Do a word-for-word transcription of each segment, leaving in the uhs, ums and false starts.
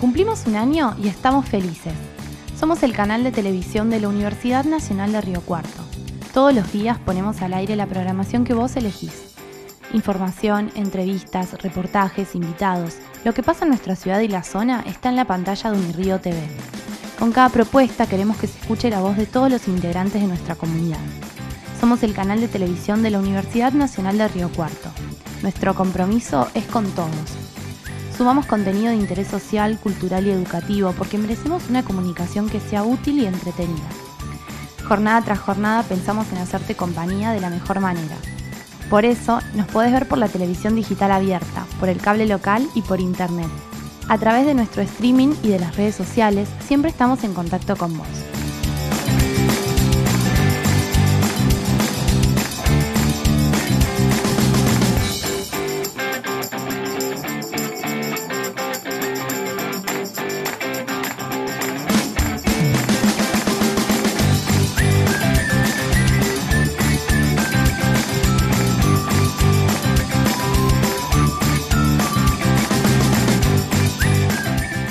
Cumplimos un año y estamos felices. Somos el canal de televisión de la Universidad Nacional de Río Cuarto. Todos los días ponemos al aire la programación que vos elegís. Información, entrevistas, reportajes, invitados. Lo que pasa en nuestra ciudad y la zona está en la pantalla de Unirío T V. Con cada propuesta queremos que se escuche la voz de todos los integrantes de nuestra comunidad. Somos el canal de televisión de la Universidad Nacional de Río Cuarto. Nuestro compromiso es con todos. Sumamos contenido de interés social, cultural y educativo porque merecemos una comunicación que sea útil y entretenida. Jornada tras jornada pensamos en hacerte compañía de la mejor manera. Por eso, nos podés ver por la televisión digital abierta, por el cable local y por internet. A través de nuestro streaming y de las redes sociales, siempre estamos en contacto con vos.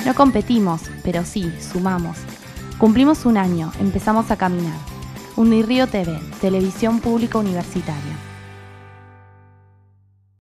No competimos, pero sí, sumamos. Cumplimos un año, empezamos a caminar. Unirío T V, Televisión Pública Universitaria.